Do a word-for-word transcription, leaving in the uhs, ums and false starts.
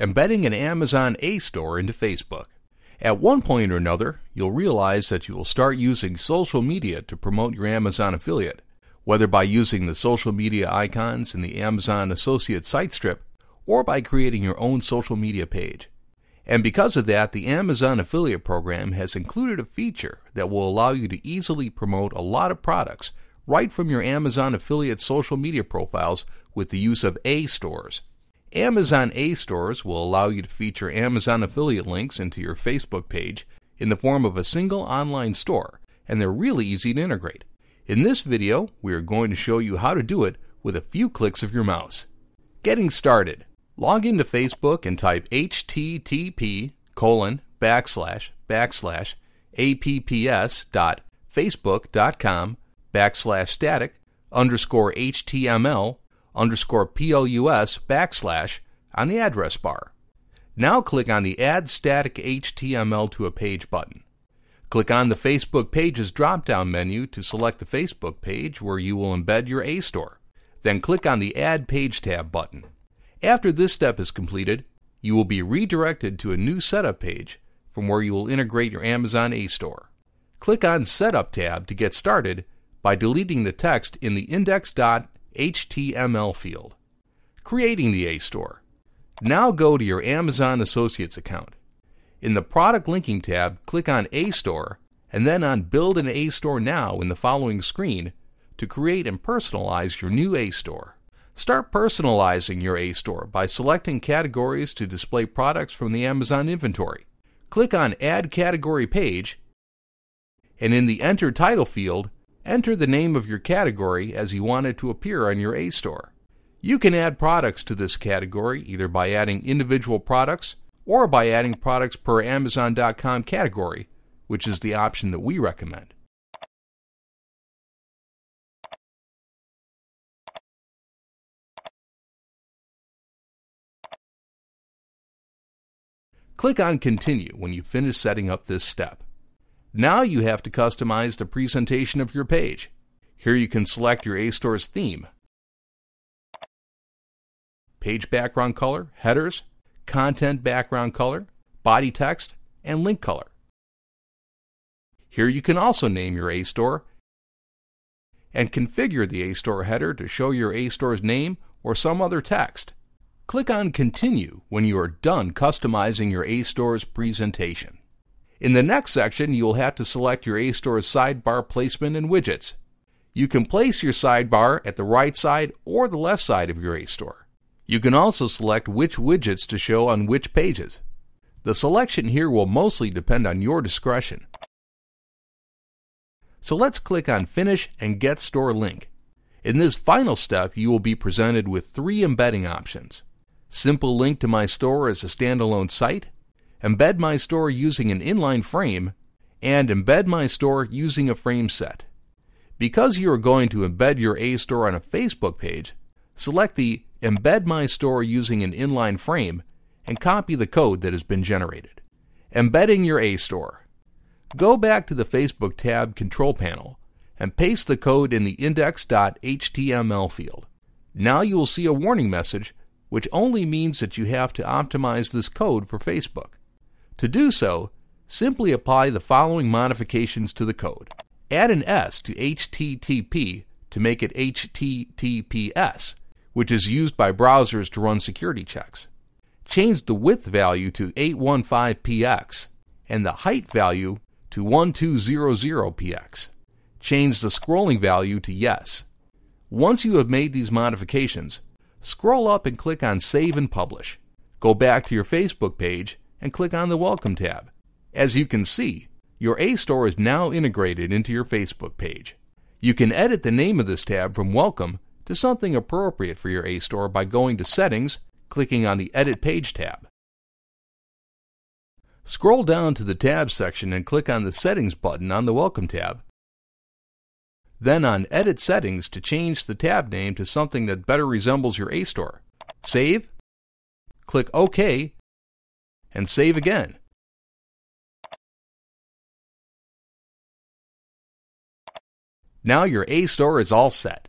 Embedding an Amazon A-Store into Facebook. At one point or another, you'll realize that you will start using social media to promote your Amazon affiliate, whether by using the social media icons in the Amazon Associate Site Strip or by creating your own social media page. And because of that, the Amazon Affiliate Program has included a feature that will allow you to easily promote a lot of products right from your Amazon affiliate social media profiles with the use of A-Stores. Amazon A-Stores will allow you to feature Amazon affiliate links into your Facebook page in the form of a single online store, and they're really easy to integrate. In this video, we are going to show you how to do it with a few clicks of your mouse. Getting started. Log into Facebook and type http colon backslash backslash apps.facebook.com backslash static underscore html underscore plus backslash on the address bar. Now click on the Add Static H T M L to a Page button. Click on the Facebook Pages drop-down menu to select the Facebook page where you will embed your A-Store. Then click on the Add Page tab button. After this step is completed, you will be redirected to a new setup page from where you will integrate your Amazon A-Store. Click on Setup tab to get started by deleting the text in the index.html field. Creating the A-Store. Now go to your Amazon Associates account. In the Product Linking tab, click on A-Store and then on Build an A-Store Now in the following screen to create and personalize your new A-Store. Start personalizing your A-Store by selecting categories to display products from the Amazon inventory. Click on Add Category Page, and in the Enter Title field, enter the name of your category as you want it to appear on your A-Store. You can add products to this category either by adding individual products or by adding products per Amazon dot com category, which is the option that we recommend. Click on Continue when you finish setting up this step. Now you have to customize the presentation of your page. Here you can select your A-Store's theme, page background color, headers, content background color, body text, and link color. Here you can also name your A-Store and configure the A-Store header to show your A-Store's name or some other text. Click on Continue when you are done customizing your A-Store's presentation. In the next section, you will have to select your A-Store's sidebar placement and widgets. You can place your sidebar at the right side or the left side of your A-Store. You can also select which widgets to show on which pages. The selection here will mostly depend on your discretion. So let's click on Finish and Get Store Link. In this final step, you will be presented with three embedding options. Simple link to my store as a standalone site, embed my store using an inline frame, and embed my store using a frame set. Because you are going to embed your A-Store on a Facebook page, select the Embed my store using an inline frame and copy the code that has been generated. Embedding your A-Store. Go back to the Facebook tab control panel and paste the code in the index.html field. Now you will see a warning message, which only means that you have to optimize this code for Facebook. To do so, simply apply the following modifications to the code. Add an S to H T T P to make it H T T P S, which is used by browsers to run security checks. Change the width value to eight fifteen p x and the height value to twelve hundred p x. Change the scrolling value to yes. Once you have made these modifications, scroll up and click on Save and Publish. Go back to your Facebook page and click on the Welcome tab. As you can see, your A-Store is now integrated into your Facebook page. You can edit the name of this tab from Welcome to something appropriate for your A-Store by going to Settings, clicking on the Edit Page tab. Scroll down to the Tab section and click on the Settings button on the Welcome tab. Then on Edit Settings to change the tab name to something that better resembles your A-Store. Save, click OK, and save again. Now your A-Store is all set.